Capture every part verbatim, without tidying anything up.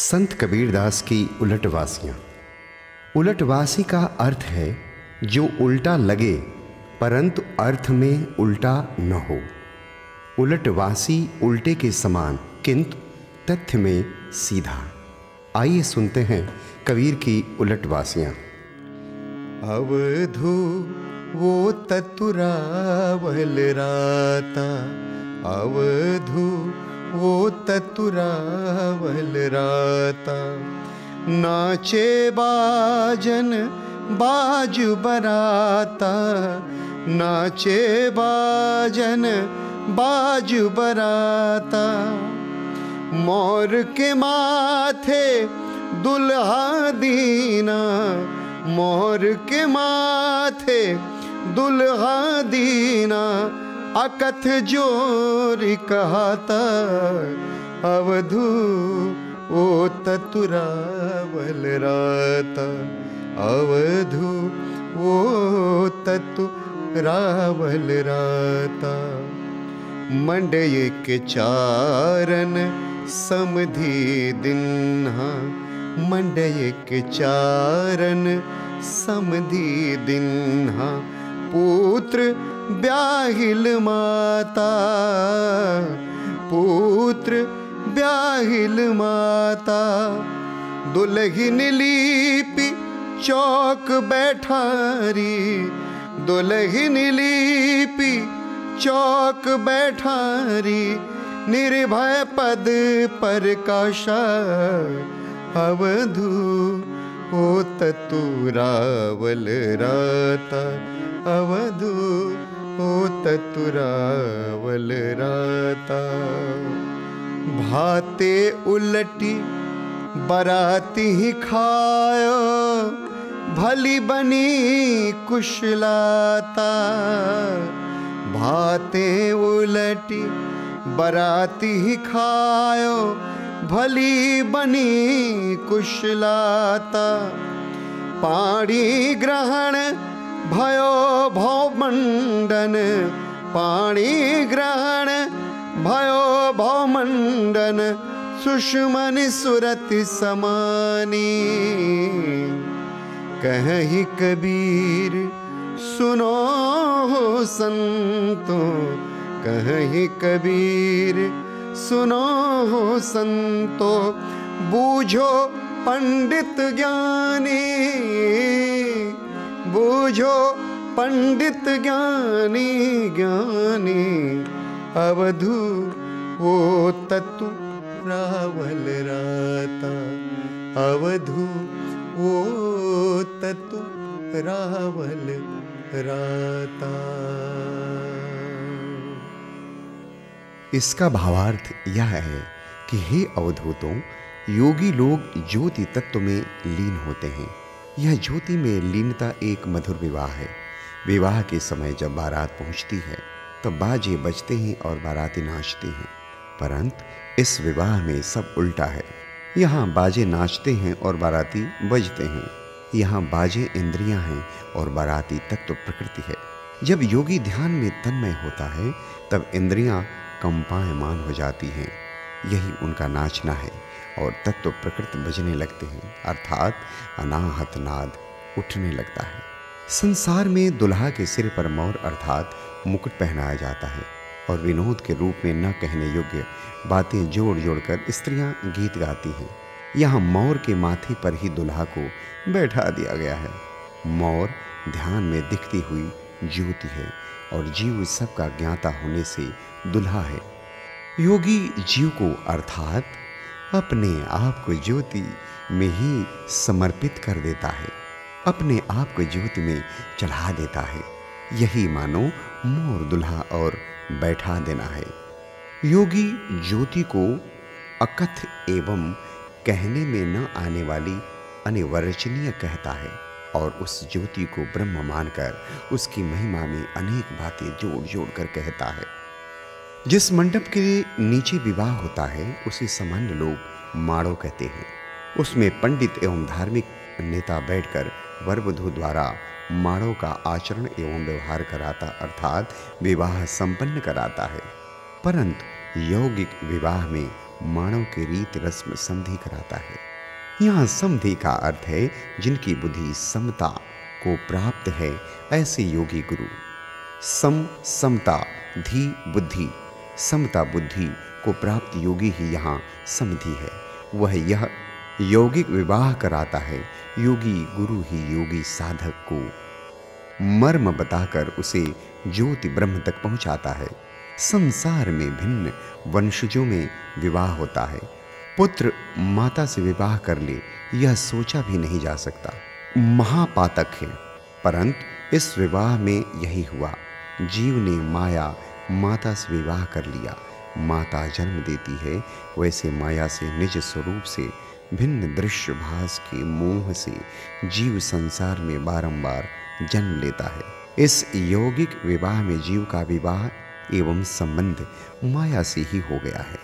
संत कबीरदास की उलटवासियां। उलटवासी का अर्थ है जो उल्टा लगे परंतु अर्थ में उल्टा न हो। उलटवासी उल्टे के समान किंतु तथ्य में सीधा। आइए सुनते हैं कबीर की उलटवासियां। अवधू वो तत्तुरावल राता, अवधू वो ततुरावल राता। नाचे बाजन बाज बराता, नाचे बाजन बाज बराता। मौर्के माथे दुल्हा दीना, मौर्के माथे दुल्हा दीना। अकथ जोरी कहता अवधू ओ ततुरावल राता, अवधू ओ ततुरावल राता। मंडये के चारण समधी दिन्हा, मंडये के चारण समधी दिन्हा। पुत्र ब्याहिल माता, पुत्र ब्याहिल माता। दुलही नीलीपी चौक बैठारी, दुलही नीलीपी चौक बैठारी। निर्भय पद पर काशा अवधू ओ ततुरावल राता, अवधू ओ ततुरावल राता। भाते उलटी बराती ही खायो, भली बनी कुशलाता। भाते उलटी बराती ही खायो, भली बनी कुशलाता। पाणी ग्रहण भयो भवमंडन, पाणी ग्रहण भयो भवमंडन। सुषुमनि सूरति समानी, कहि कबीर सुनो संतो, कहि कबीर सुनो संतो। बूझो पंडित ज्ञानी, बूझो पंडित ज्ञानी ज्ञानी। अवधू वो ततुरावल राता, अवधू वो ततुरावल राता। इसका भावार्थ यह है कि हे अवधूतों, योगी लोग ज्योति तत्व में लीन होते हैं। यह ज्योति में लीनता एक मधुर विवाह है। विवाह के समय जब बारात पहुंचती है तब बाजे बजते हैं और बाराती नाचते हैं, परंतु इस विवाह में सब उल्टा है। यहाँ बाजे नाचते हैं और बाराती बजते हैं। यहाँ बाजे इंद्रियां हैं और बाराती तत्व प्रकृति है। जब योगी ध्यान में तन्मय होता है तब इंद्रियां कंपायमान हो जाती हैं, यही उनका नाचना है, और तत्व प्रकृत बजने लगते हैं, अर्थात अनाहतनाद उठने लगता है। संसार में दुल्हा के सिर पर मौर अर्थात मुकुट पहनाया जाता है और विनोद के रूप में न कहने योग्य बातें जोड़ जोड़कर स्त्रियां गीत गाती हैं। यहाँ मौर के माथे पर ही दुल्हा को बैठा दिया गया है। मौर ध्यान में दिखती हुई ज्योति है और जीव सबका ज्ञाता होने से दुल्हा है। योगी जीव को अर्थात अपने आप को ज्योति में ही समर्पित कर देता है, अपने आप को ज्योति में चढ़ा देता है। यही मानो मोर दुल्हा और बैठा देना है। योगी ज्योति को अकथ एवं कहने में न आने वाली अनिर्वचनीय कहता है और उस ज्योति को ब्रह्म मानकर उसकी महिमा में अनेक बातें जोड़ जोड़ कर कहता है। जिस मंडप के नीचे विवाह होता है उसे सामान्य लोग माड़ो कहते हैं। उसमें पंडित एवं धार्मिक नेता बैठकर वरवधू द्वारा माड़ो का आचरण एवं व्यवहार कराता अर्थात विवाह संपन्न कराता है, परंतु यौगिक विवाह में माड़ो की रीत रस्म समधी कराता है। यहाँ समधी का अर्थ है जिनकी बुद्धि समता को प्राप्त है, ऐसे योगी गुरु। सम समता, धी बुद्धि, समता बुद्धि को प्राप्त योगी ही यहाँ समधी है। वह यह यौगिक विवाह कराता है। योगी गुरु ही योगी साधक को मर्म बताकर उसे ज्योति ब्रह्म तक पहुँचाता है। संसार में भिन्न वंशजों में विवाह होता है। पुत्र माता से विवाह कर ले, यह सोचा भी नहीं जा सकता, महापातक है। परंतु इस विवाह में यही हुआ। जीव ने माया माता से विवाह कर लिया। माता जन्म देती है, वैसे माया से निज स्वरूप से भिन्न दृश्य भास के मोह से जीव संसार में बारंबार जन्म लेता है। इस यौगिक विवाह में जीव का विवाह एवं संबंध माया से ही हो गया है।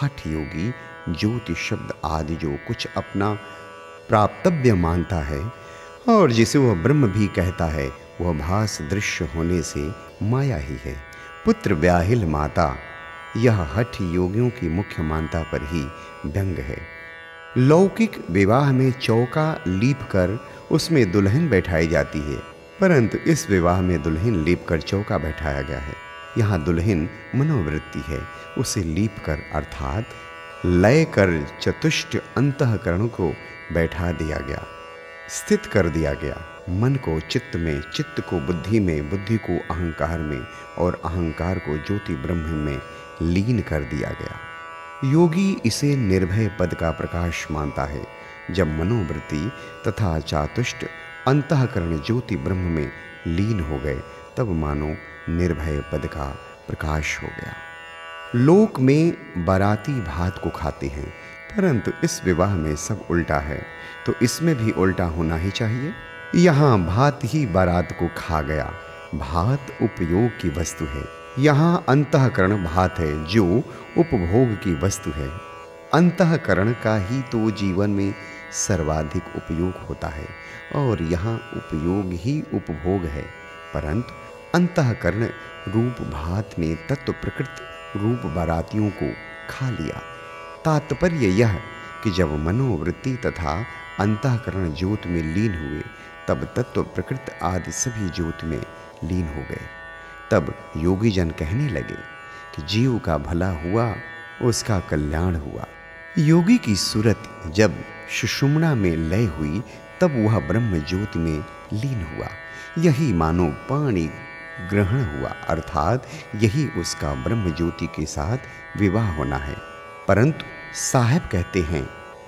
हठ योगी ज्योति शब्द आदि जो कुछ अपना प्राप्तव्य मानता है और जिसे वह ब्रह्म भी कहता है, वह भास दृश्य होने से माया ही है। पुत्र व्याहिल माता, यह हठ योगियों की मुख्य मानता पर ही व्यंग है। लौकिक विवाह में चौका लीप कर उसमें दुल्हन बैठाई जाती है, परंतु इस विवाह में दुल्हन लीप कर चौका बैठाया गया है। यहाँ दुल्हन मनोवृत्ति है, उसे लीप कर अर्थात लय कर चतुष्ट अंतःकरण को बैठा दिया गया, स्थित कर दिया गया। मन को चित्त में, चित्त को बुद्धि में, बुद्धि को अहंकार में और अहंकार को ज्योति ब्रह्म में लीन कर दिया गया। योगी इसे निर्भय पद का प्रकाश मानता है। जब मनोवृत्ति तथा चातुष्ट अंतःकरण ज्योति ब्रह्म में लीन हो गए, तब मानो निर्भय पद का प्रकाश हो गया। लोक में बाराती भात को खाते हैं, परंतु इस विवाह में सब उल्टा है, तो इसमें भी उल्टा होना ही चाहिए। यहाँ भात ही बारात को खा गया। भात उपयोग की वस्तु है, यहाँ अंतःकरण भात है जो उपभोग की वस्तु है। अंतःकरण का ही तो जीवन में सर्वाधिक उपयोग होता है और यहाँ उपयोग ही उपभोग है। परंतु अंतःकरण रूप भात ने तत्व प्रकृति रूप बारातियों को खा लिया। तात्पर्य यह कि जब मनोवृत्ति तथा अंतःकरण ज्योत में लीन हुए, तब तत्व प्रकृति आदि सभी ज्योत में लीन हो गए। तब योगी जन कहने लगे कि जीव का भला हुआ, उसका कल्याण हुआ। योगी की सूरत जब सुषुमना में लय हुई, तब वह ब्रह्म ज्योत में लीन हुआ। यही मानो पाणी ग्रहण हुआ, अर्थात यही उसका ब्रह्म ज्योति के साथ विवाह होना है। परंतु साहब कहते हैं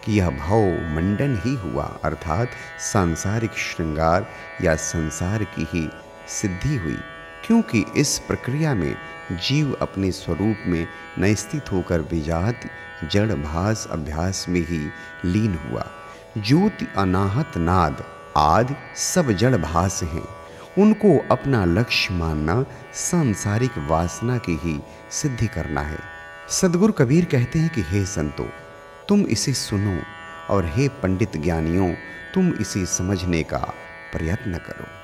कि यह भाव मंडन ही हुआ, अर्थात सांसारिक श्रृंगार या संसार की ही सिद्धि हुई, क्योंकि इस प्रक्रिया में जीव अपने स्वरूप में न स्थित होकर विजात जड़भास अभ्यास में ही लीन हुआ। ज्योति अनाहतनाद आदि सब जड़भास हैं। उनको अपना लक्ष्य मानना सांसारिक वासना की ही सिद्धि करना है। सदगुरु कबीर कहते हैं कि हे संतो, तुम इसे सुनो और हे पंडित ज्ञानियों, तुम इसे समझने का प्रयत्न करो।